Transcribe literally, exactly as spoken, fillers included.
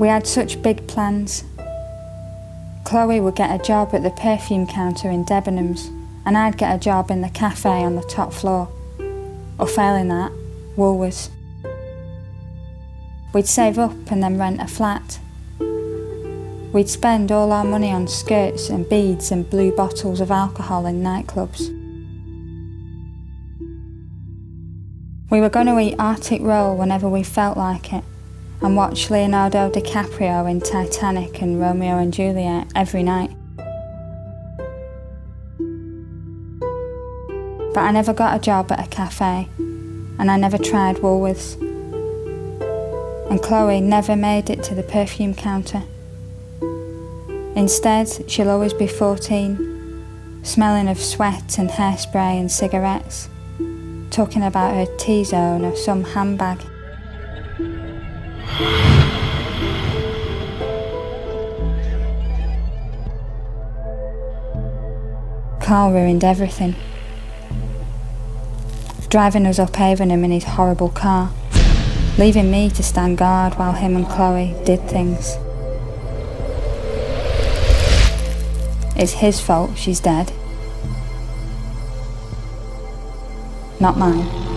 We had such big plans. Chloe would get a job at the perfume counter in Debenhams, and I'd get a job in the cafe on the top floor, or failing that, Woolworths. We'd save up and then rent a flat. We'd spend all our money on skirts and beads and blue bottles of alcohol in nightclubs. We were going to eat Arctic Roll whenever we felt like it, and watch Leonardo DiCaprio in Titanic and Romeo and Juliet every night. But I never got a job at a cafe, and I never tried Woolworths. And Chloe never made it to the perfume counter. Instead, she'll always be fourteen, smelling of sweat and hairspray and cigarettes, talking about her T-zone or some handbag. Carl ruined everything. Driving us up Avenham in his horrible car, leaving me to stand guard while him and Chloe did things. It's his fault she's dead, not mine.